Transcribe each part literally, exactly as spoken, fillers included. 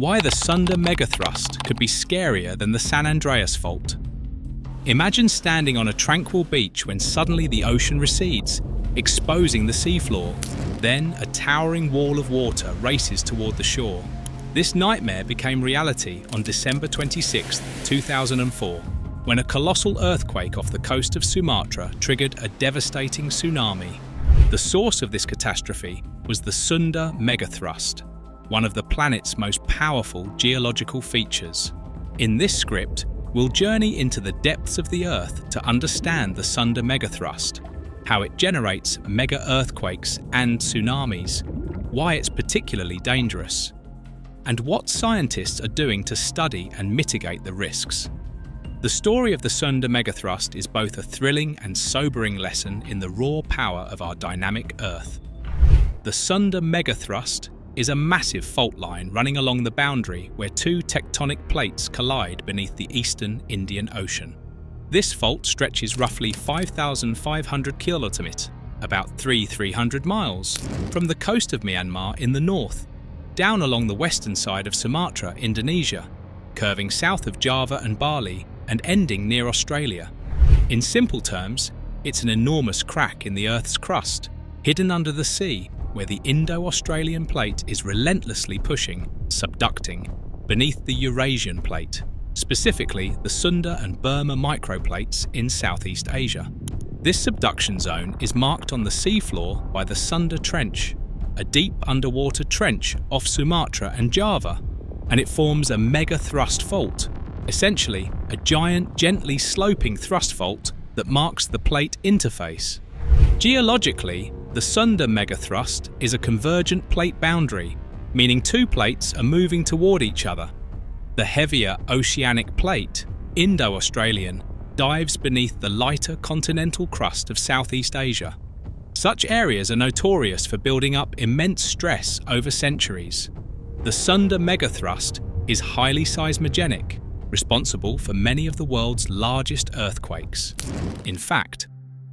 why the Sunda megathrust could be scarier than the San Andreas Fault. Imagine standing on a tranquil beach when suddenly the ocean recedes, exposing the seafloor. Then a towering wall of water races toward the shore. This nightmare became reality on December twenty-sixth, two thousand four, when a colossal earthquake off the coast of Sumatra triggered a devastating tsunami. The source of this catastrophe was the Sunda megathrust, one of the planet's most powerful geological features. In this script, we'll journey into the depths of the Earth to understand the Sunda megathrust, how it generates mega-earthquakes and tsunamis, why it's particularly dangerous, and what scientists are doing to study and mitigate the risks. The story of the Sunda megathrust is both a thrilling and sobering lesson in the raw power of our dynamic Earth. The Sunda megathrust is a massive fault line running along the boundary where two tectonic plates collide beneath the eastern Indian Ocean. This fault stretches roughly five thousand five hundred kilometers, about three thousand three hundred miles, from the coast of Myanmar in the north, down along the western side of Sumatra, Indonesia, curving south of Java and Bali, and ending near Australia. In simple terms, it's an enormous crack in the Earth's crust, hidden under the sea, where the Indo-Australian plate is relentlessly pushing, subducting, beneath the Eurasian plate, specifically the Sunda and Burma microplates in Southeast Asia. This subduction zone is marked on the seafloor by the Sunda Trench, a deep underwater trench off Sumatra and Java, and it forms a mega-thrust fault, essentially a giant, gently sloping thrust fault that marks the plate interface. Geologically, the Sunda megathrust is a convergent plate boundary, meaning two plates are moving toward each other. The heavier oceanic plate, Indo-Australian, dives beneath the lighter continental crust of Southeast Asia. Such areas are notorious for building up immense stress over centuries. The Sunda megathrust is highly seismogenic, responsible for many of the world's largest earthquakes. In fact,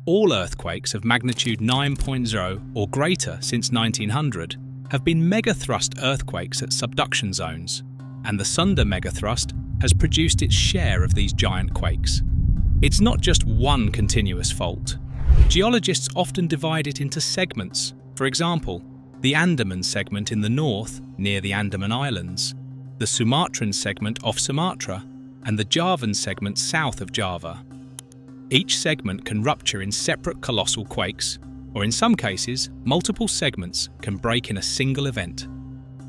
all earthquakes of magnitude nine point zero or greater since nineteen hundred have been megathrust earthquakes at subduction zones, and the Sunda megathrust has produced its share of these giant quakes. It's not just one continuous fault. Geologists often divide it into segments. For example, the Andaman segment in the north, near the Andaman Islands, the Sumatran segment off Sumatra, and the Javan segment south of Java. Each segment can rupture in separate colossal quakes, or in some cases, multiple segments can break in a single event.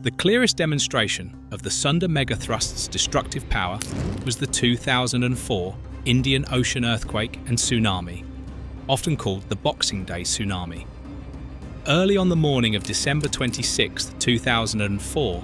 The clearest demonstration of the Sunda megathrust's destructive power was the two thousand four Indian Ocean earthquake and tsunami, often called the Boxing Day tsunami. Early on the morning of December twenty-sixth, two thousand four,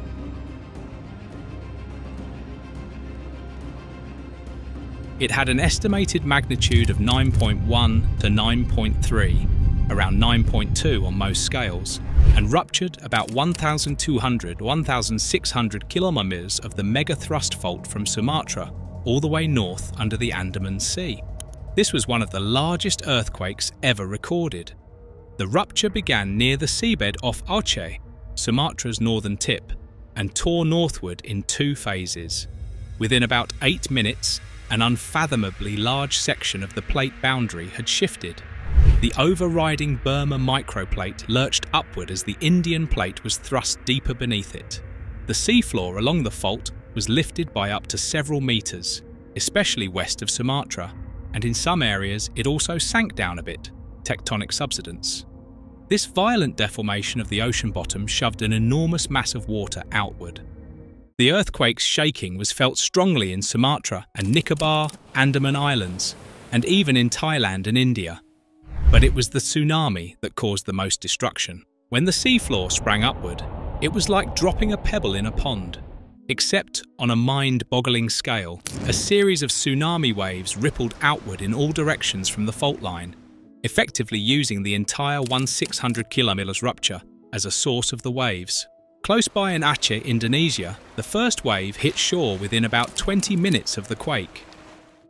it had an estimated magnitude of nine point one to nine point three, around nine point two on most scales, and ruptured about one thousand two hundred to one thousand six hundred kilometers of the megathrust fault from Sumatra, all the way north under the Andaman Sea. This was one of the largest earthquakes ever recorded. The rupture began near the seabed off Aceh, Sumatra's northern tip, and tore northward in two phases. Within about eight minutes, an unfathomably large section of the plate boundary had shifted. The overriding Burma microplate lurched upward as the Indian plate was thrust deeper beneath it. The seafloor along the fault was lifted by up to several meters, especially west of Sumatra, and in some areas it also sank down a bit, tectonic subsidence. This violent deformation of the ocean bottom shoved an enormous mass of water outward. The earthquake's shaking was felt strongly in Sumatra and Nicobar, Andaman Islands, and even in Thailand and India. But it was the tsunami that caused the most destruction. When the seafloor sprang upward, it was like dropping a pebble in a pond. Except on a mind-boggling scale, a series of tsunami waves rippled outward in all directions from the fault line, effectively using the entire one thousand six hundred kilometers rupture as a source of the waves. Close by in Aceh, Indonesia, the first wave hit shore within about twenty minutes of the quake.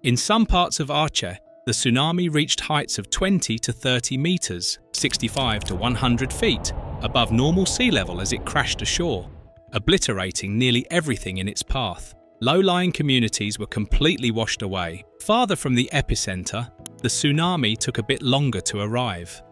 In some parts of Aceh, the tsunami reached heights of twenty to thirty meters, sixty-five to one hundred feet, above normal sea level as it crashed ashore, obliterating nearly everything in its path. Low-lying communities were completely washed away. Farther from the epicenter, the tsunami took a bit longer to arrive,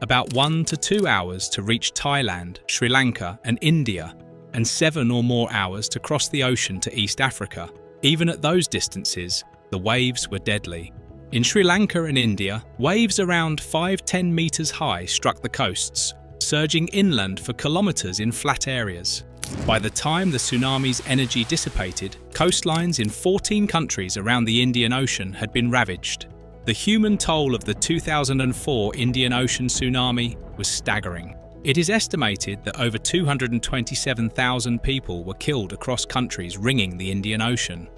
about one to two hours to reach Thailand, Sri Lanka and India, and seven or more hours to cross the ocean to East Africa. Even at those distances, the waves were deadly. In Sri Lanka and India, waves around five to ten meters high struck the coasts, surging inland for kilometers in flat areas. By the time the tsunami's energy dissipated, coastlines in fourteen countries around the Indian Ocean had been ravaged. The human toll of the two thousand four Indian Ocean tsunami was staggering. It is estimated that over two hundred twenty-seven thousand people were killed across countries ringing the Indian Ocean.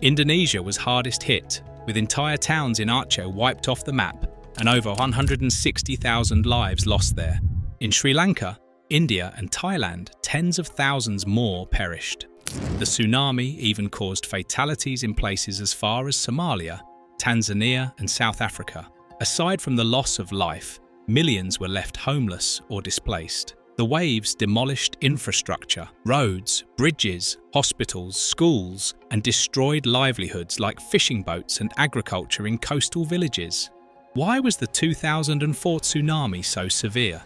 Indonesia was hardest hit, with entire towns in Aceh wiped off the map and over one hundred sixty thousand lives lost there. In Sri Lanka, India and Thailand, tens of thousands more perished. The tsunami even caused fatalities in places as far as Somalia, Tanzania and South Africa. Aside from the loss of life, millions were left homeless or displaced. The waves demolished infrastructure, roads, bridges, hospitals, schools, and destroyed livelihoods like fishing boats and agriculture in coastal villages. Why was the two thousand four tsunami so severe?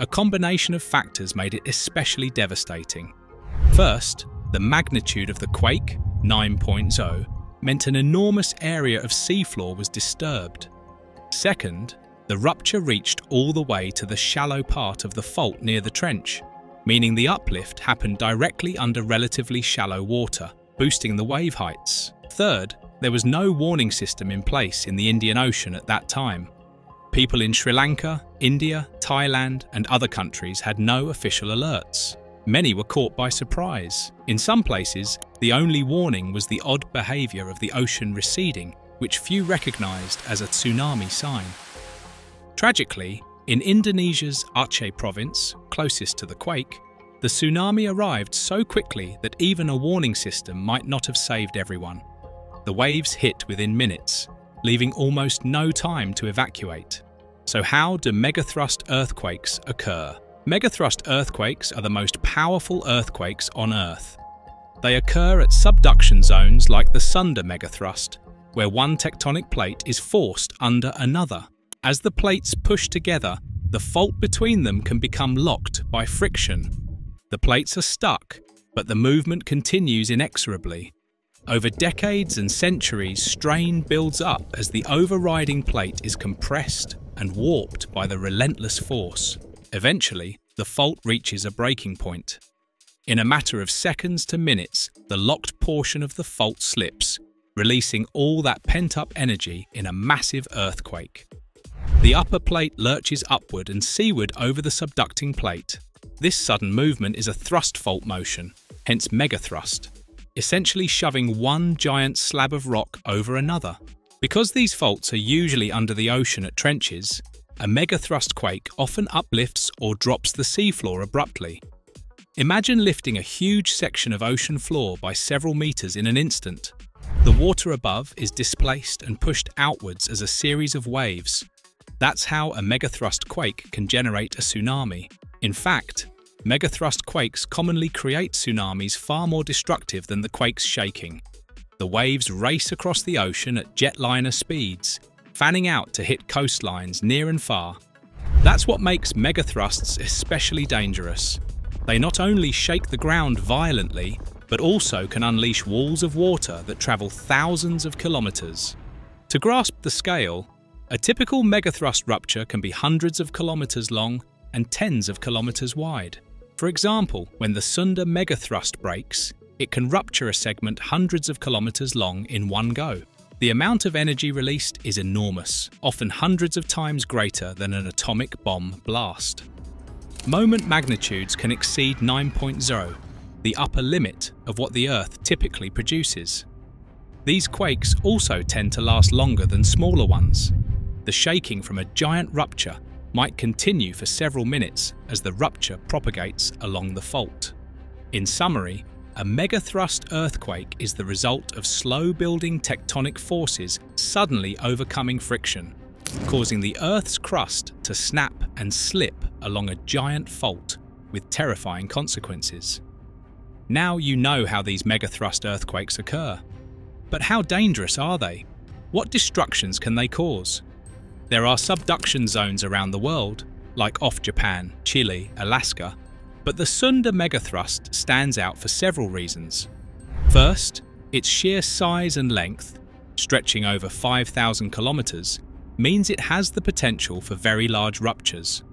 A combination of factors made it especially devastating. First, the magnitude of the quake, nine point zero, meant an enormous area of seafloor was disturbed. Second, the rupture reached all the way to the shallow part of the fault near the trench, meaning the uplift happened directly under relatively shallow water, boosting the wave heights. Third, there was no warning system in place in the Indian Ocean at that time. People in Sri Lanka, India, Thailand, and other countries had no official alerts. Many were caught by surprise. In some places, the only warning was the odd behavior of the ocean receding, which few recognized as a tsunami sign. Tragically, in Indonesia's Aceh province, closest to the quake, the tsunami arrived so quickly that even a warning system might not have saved everyone. The waves hit within minutes, leaving almost no time to evacuate. So how do megathrust earthquakes occur? Megathrust earthquakes are the most powerful earthquakes on Earth. They occur at subduction zones like the Sunda megathrust, where one tectonic plate is forced under another. As the plates push together, the fault between them can become locked by friction. The plates are stuck, but the movement continues inexorably. Over decades and centuries, strain builds up as the overriding plate is compressed and warped by the relentless force. Eventually, the fault reaches a breaking point. In a matter of seconds to minutes, the locked portion of the fault slips, releasing all that pent-up energy in a massive earthquake. The upper plate lurches upward and seaward over the subducting plate. This sudden movement is a thrust fault motion, hence megathrust, essentially shoving one giant slab of rock over another. Because these faults are usually under the ocean at trenches, a megathrust quake often uplifts or drops the seafloor abruptly. Imagine lifting a huge section of ocean floor by several meters in an instant. The water above is displaced and pushed outwards as a series of waves. That's how a megathrust quake can generate a tsunami. In fact, megathrust quakes commonly create tsunamis far more destructive than the quake's shaking. The waves race across the ocean at jetliner speeds, fanning out to hit coastlines near and far. That's what makes megathrusts especially dangerous. They not only shake the ground violently, but also can unleash walls of water that travel thousands of kilometers. To grasp the scale, a typical megathrust rupture can be hundreds of kilometers long and tens of kilometers wide. For example, when the Sunda megathrust breaks, it can rupture a segment hundreds of kilometers long in one go. The amount of energy released is enormous, often hundreds of times greater than an atomic bomb blast. Moment magnitudes can exceed nine point zero, the upper limit of what the Earth typically produces. These quakes also tend to last longer than smaller ones. The shaking from a giant rupture might continue for several minutes as the rupture propagates along the fault. In summary, a megathrust earthquake is the result of slow-building tectonic forces suddenly overcoming friction, causing the Earth's crust to snap and slip along a giant fault with terrifying consequences. Now you know how these megathrust earthquakes occur. But how dangerous are they? What destructions can they cause? There are subduction zones around the world, like off Japan, Chile, Alaska, but the Sunda megathrust stands out for several reasons. First, its sheer size and length, stretching over five thousand kilometers, means it has the potential for very large ruptures.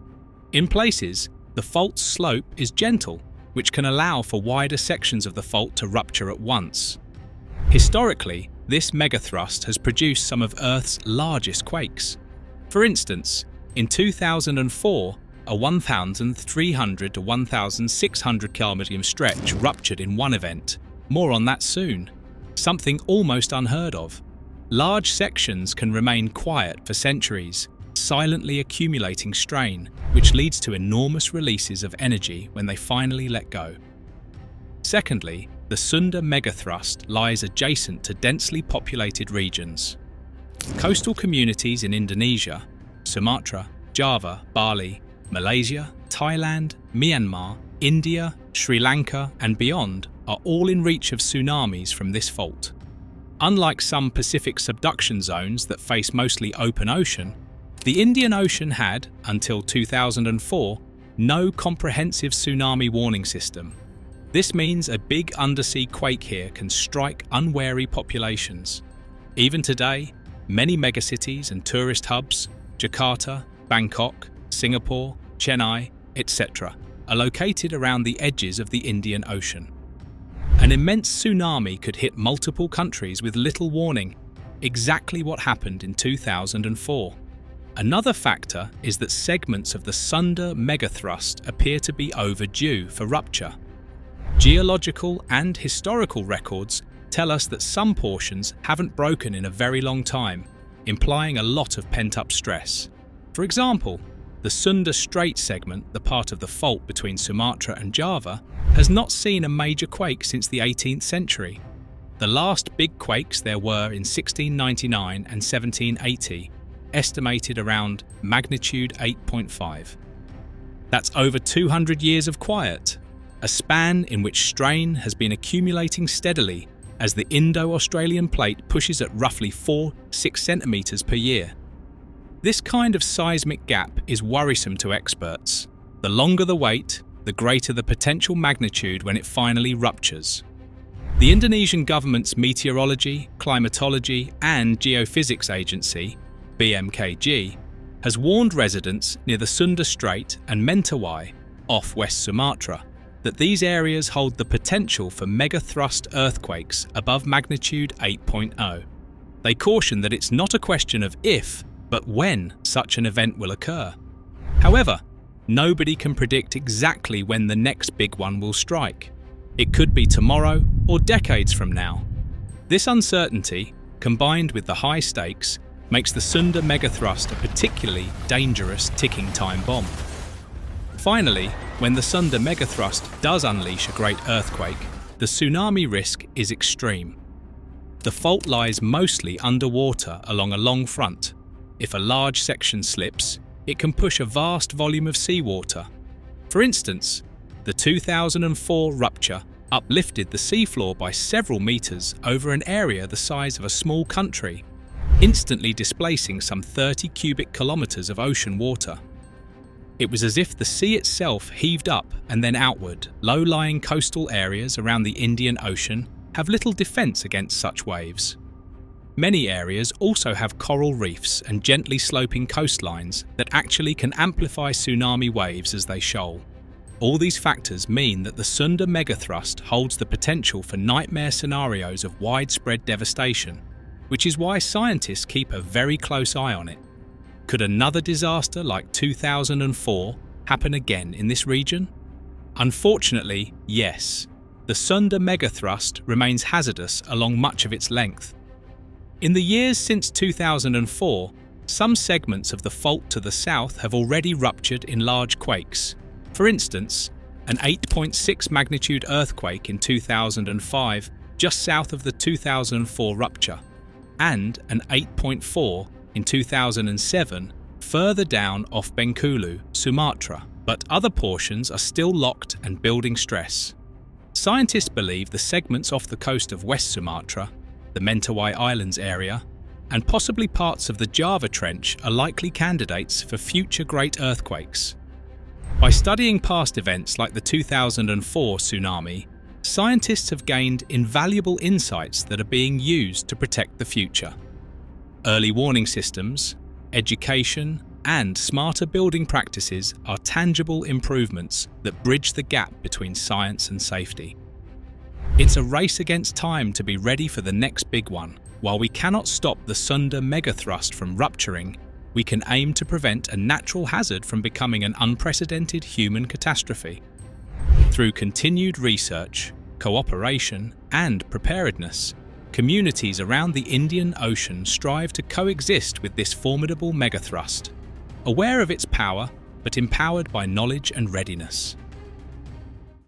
In places, the fault's slope is gentle, which can allow for wider sections of the fault to rupture at once. Historically, this megathrust has produced some of Earth's largest quakes. For instance, in two thousand four, a one thousand three hundred to one thousand six hundred kilometer stretch ruptured in one event. More on that soon. Something almost unheard of. Large sections can remain quiet for centuries, silently accumulating strain, which leads to enormous releases of energy when they finally let go. Secondly, the Sunda megathrust lies adjacent to densely populated regions. Coastal communities in Indonesia, Sumatra, Java, Bali, Malaysia, Thailand, Myanmar, India, Sri Lanka and beyond are all in reach of tsunamis from this fault. Unlike some Pacific subduction zones that face mostly open ocean, the Indian Ocean had, until two thousand four, no comprehensive tsunami warning system. This means a big undersea quake here can strike unwary populations. Even today, many megacities and tourist hubs, Jakarta, Bangkok, Singapore, Chennai, et cetera, are located around the edges of the Indian Ocean. An immense tsunami could hit multiple countries with little warning, exactly what happened in two thousand four. Another factor is that segments of the Sunda megathrust appear to be overdue for rupture. Geological and historical records tell us that some portions haven't broken in a very long time, implying a lot of pent-up stress. For example, the Sunda Strait segment, the part of the fault between Sumatra and Java, has not seen a major quake since the eighteenth century. The last big quakes there were in sixteen ninety-nine and seventeen eighty, estimated around magnitude eight point five. That's over two hundred years of quiet, a span in which strain has been accumulating steadily as the Indo-Australian plate pushes at roughly four to six centimeters per year. This kind of seismic gap is worrisome to experts. The longer the wait, the greater the potential magnitude when it finally ruptures. The Indonesian government's Meteorology, Climatology and Geophysics Agency, B M K G, has warned residents near the Sunda Strait and Mentawai, off West Sumatra, that these areas hold the potential for megathrust earthquakes above magnitude eight point zero. They caution that it's not a question of if, but when such an event will occur. However, nobody can predict exactly when the next big one will strike. It could be tomorrow or decades from now. This uncertainty, combined with the high stakes, makes the Sunda megathrust a particularly dangerous ticking time bomb. Finally, when the Sunda megathrust does unleash a great earthquake, the tsunami risk is extreme. The fault lies mostly underwater along a long front. If a large section slips, it can push a vast volume of seawater. For instance, the two thousand four rupture uplifted the seafloor by several meters over an area the size of a small country, instantly displacing some thirty cubic kilometers of ocean water. It was as if the sea itself heaved up and then outward. Low-lying coastal areas around the Indian Ocean have little defense against such waves. Many areas also have coral reefs and gently sloping coastlines that actually can amplify tsunami waves as they shoal. All these factors mean that the Sunda megathrust holds the potential for nightmare scenarios of widespread devastation, which is why scientists keep a very close eye on it. Could another disaster like two thousand four happen again in this region? Unfortunately, yes. The Sunda megathrust remains hazardous along much of its length. In the years since two thousand four, some segments of the fault to the south have already ruptured in large quakes. For instance, an eight point six magnitude earthquake in two thousand five, just south of the two thousand four rupture, and an eight point four in two thousand seven, further down off Bengkulu, Sumatra. But other portions are still locked and building stress. Scientists believe the segments off the coast of West Sumatra, the Mentawai Islands area, and possibly parts of the Java Trench are likely candidates for future great earthquakes. By studying past events like the two thousand four tsunami, scientists have gained invaluable insights that are being used to protect the future. Early warning systems, education, and smarter building practices are tangible improvements that bridge the gap between science and safety. It's a race against time to be ready for the next big one. While we cannot stop the Sunda megathrust from rupturing, we can aim to prevent a natural hazard from becoming an unprecedented human catastrophe. Through continued research, cooperation, and preparedness, communities around the Indian Ocean strive to coexist with this formidable megathrust, aware of its power, but empowered by knowledge and readiness.